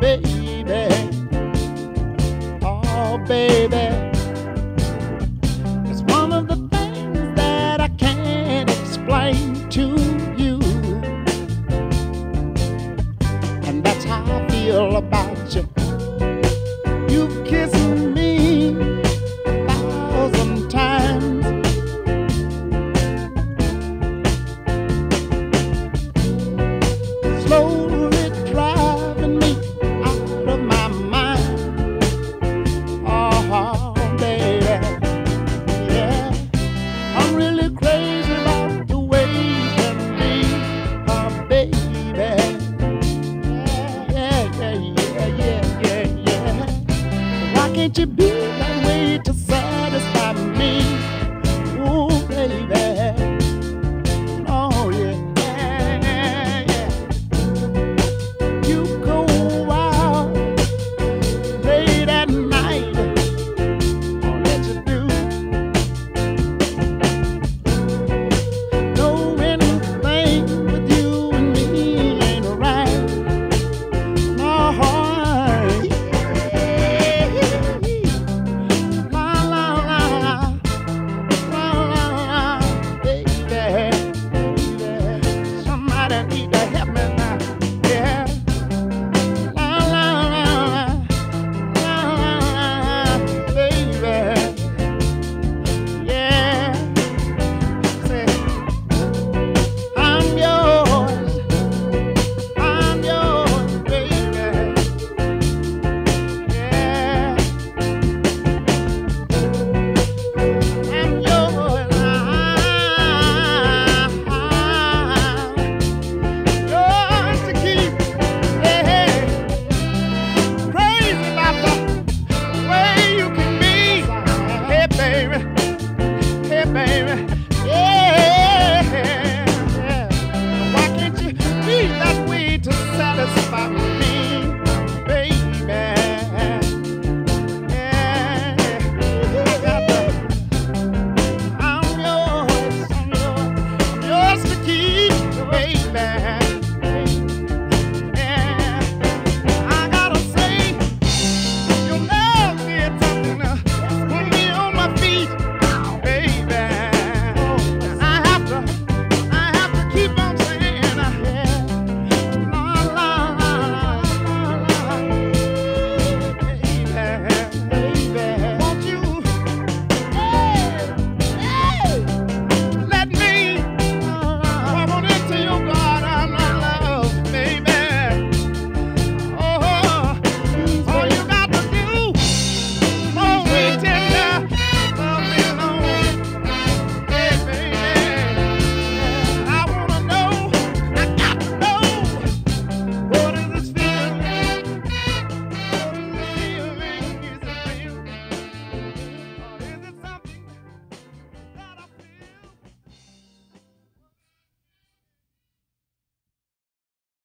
baby. Oh, baby. It's one of the things that I can't explain to you. And that's how I feel about you. You've kissed me 1,000 times. Slowly driving me out of my mind. Oh, baby, yeah. I'm really crazy about the way you me. Oh, baby, yeah, yeah, yeah, yeah, yeah, yeah. Why can't you be